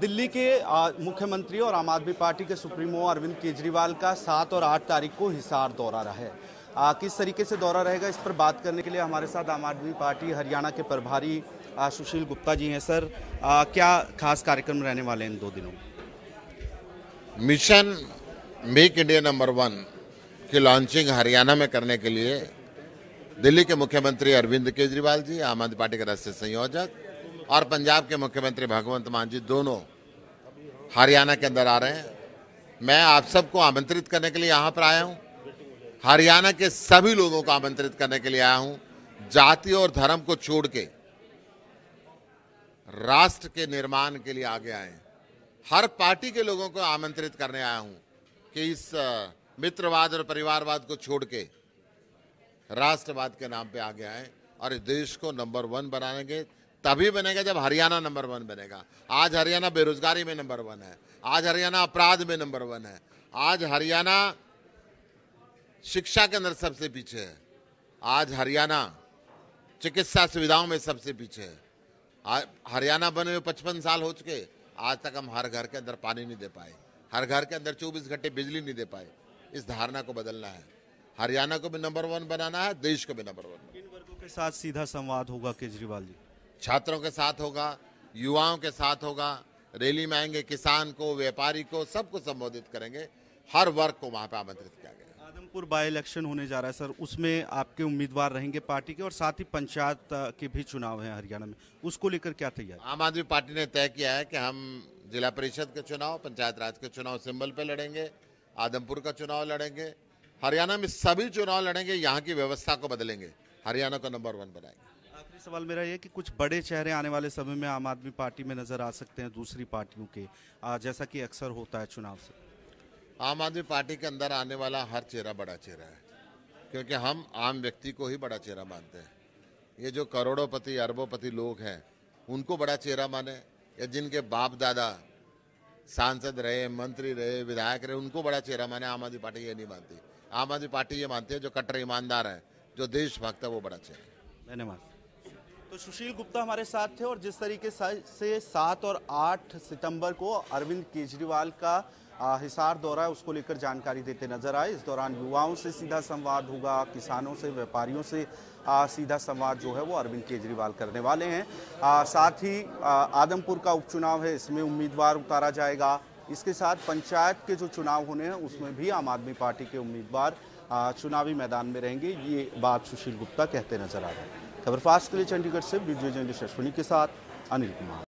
दिल्ली के मुख्यमंत्री और आम आदमी पार्टी के सुप्रीमो अरविंद केजरीवाल का 7 और 8 तारीख को हिसार दौरा रहा है। किस तरीके से दौरा रहेगा इस पर बात करने के लिए हमारे साथ आम आदमी पार्टी हरियाणा के प्रभारी सुशील गुप्ता जी हैं। सर, क्या खास कार्यक्रम रहने वाले हैं इन 2 दिनों? मिशन मेक इंडिया नंबर 1 की लॉन्चिंग हरियाणा में करने के लिए दिल्ली के मुख्यमंत्री अरविंद केजरीवाल जी, आम आदमी पार्टी के राष्ट्रीय संयोजक, और पंजाब के मुख्यमंत्री भगवंत मान जी दोनों हरियाणा के अंदर आ रहे हैं। मैं आप सबको आमंत्रित करने के लिए यहाँ पर आया हूँ। हरियाणा के सभी लोगों को आमंत्रित करने के लिए आया हूँ। जाति और धर्म को छोड़ के राष्ट्र के निर्माण के लिए आगे आए। हर पार्टी के लोगों को आमंत्रित करने आया हूँ कि इस मित्रवाद और परिवारवाद को छोड़ के राष्ट्रवाद के नाम पे आगे आए और देश को नंबर 1 बनाएंगे। तभी बनेगा जब हरियाणा नंबर 1 बनेगा। आज हरियाणा बेरोजगारी में नंबर 1 है, आज हरियाणा अपराध में नंबर 1 है, आज हरियाणा शिक्षा के अंदर सबसे पीछे है, आज हरियाणा चिकित्सा सुविधाओं में सबसे पीछे है। आज हरियाणा बने हुए 55 साल हो चुके, आज तक हम हर घर के अंदर पानी नहीं दे पाए, हर घर के अंदर 24 घंटे बिजली नहीं दे पाए। इस धारणा को बदलना है, हरियाणा को भी नंबर 1 बनाना है, देश को भी नंबर 1। किन वर्गों के साथ सीधा संवाद होगा केजरीवाल जी? छात्रों के साथ होगा, युवाओं के साथ होगा। रैली में आएंगे, किसान को, व्यापारी को, सबको संबोधित करेंगे। हर वर्ग को वहाँ पे आमंत्रित किया गया। आदमपुर बाय इलेक्शन होने जा रहा है सर, उसमें आपके उम्मीदवार रहेंगे पार्टी के, और साथ ही पंचायत के भी चुनाव है हरियाणा में, उसको लेकर क्या तैयारी? आम आदमी पार्टी ने तय किया है कि हम जिला परिषद के चुनाव, पंचायत राज के चुनाव सिंबल पे लड़ेंगे, आदमपुर का चुनाव लड़ेंगे, हरियाणा में सभी चुनाव लड़ेंगे। यहाँ की व्यवस्था को बदलेंगे, हरियाणा को नंबर 1 बनाएंगे। आखिरी सवाल मेरा यह कि कुछ बड़े चेहरे आने वाले समय में आम आदमी पार्टी में नजर आ सकते हैं दूसरी पार्टियों के, जैसा कि अक्सर होता है चुनाव से? आम आदमी पार्टी के अंदर आने वाला हर चेहरा बड़ा चेहरा है, क्योंकि हम आम व्यक्ति को ही बड़ा चेहरा मानते हैं। ये जो करोड़ोंपति अरबोंपति लोग हैं उनको बड़ा चेहरा माने, या जिनके बाप दादा सांसद रहे, मंत्री रहे, विधायक रहे, उनको बड़ा चेहरा माने। आम आदमी पार्टी ये नहीं मानती। आम आदमी पार्टी ये मानती है जो कट्टर ईमानदार है, जो देशभक्त है, वो बड़ा चेहरा। धन्यवाद। तो सुशील गुप्ता हमारे साथ थे, और जिस तरीके से 7 और 8 सितंबर को अरविंद केजरीवाल का हिसार दौरा है उसको लेकर जानकारी देते नजर आए। इस दौरान युवाओं से सीधा संवाद होगा, किसानों से, व्यापारियों से सीधा संवाद जो है वो अरविंद केजरीवाल करने वाले हैं। साथ ही आदमपुर का उपचुनाव है, इसमें उम्मीदवार उतारा जाएगा। इसके साथ पंचायत के जो चुनाव होने हैं उसमें भी आम आदमी पार्टी के उम्मीदवार चुनावी मैदान में रहेंगे, ये बात सुशील गुप्ता कहते नजर आ रहे हैं। खबर फास्ट के लिए चंडीगढ़ से विजय जयंत शास्त्री के साथ अनिल कुमार।